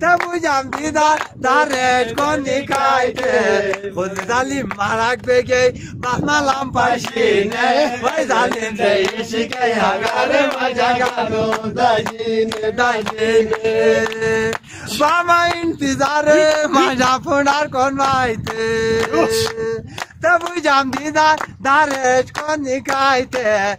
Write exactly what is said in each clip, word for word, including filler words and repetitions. تبو جامدی دار دارش کن دیکای ته خود زالیم مارک بگی مخملام پاشینه وای زالیم زیشی که یاگر مجاگانو داینه داینه با ما انتظار مجافوندار کن وای ته تبو جامدی دار دارش کن دیکای ته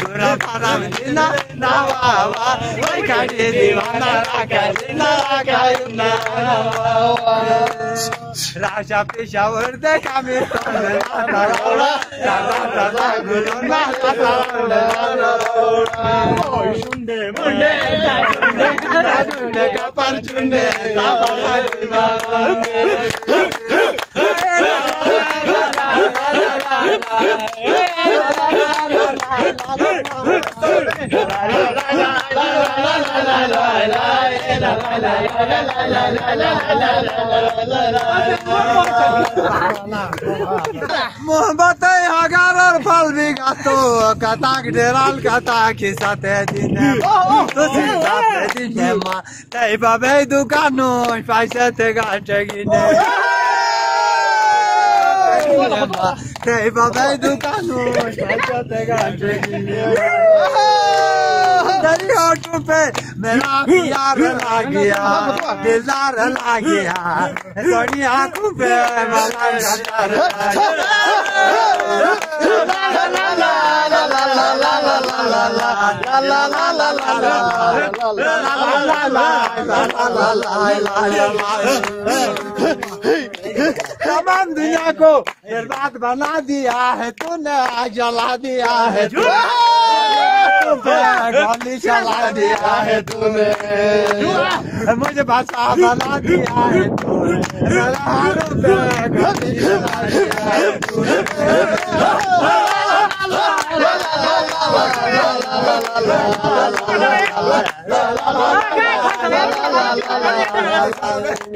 دورا پارام دینا نواوا وای کاری دیوانا راکاری نراکاری نواوا راشا پیشاور ده کامی تندرا تراولا تازا تازا گلون نه تازا تراولا موی شونده مونده تازونده تازونده کپر چونده تازا تازونده محبت هاجر قلبي قطو قطع درال قطع كيساتي دينه كيساتي دينه ما تايبا بيدو كانو فايساتي قاتجينه تايبا بيدو كانو فايساتي قاتجينه तेरी होठों पे मेरा प्यार आ गया दिलदार आ गया तेरी आँखों पे मेरा प्यार आ गया तमाम दुनिया को बर्बाद बना दिया है तूने जला दिया है गोली चला दिया है तूने मुझे बादशाह बना दिया है तूने गोली चला दिया है तूने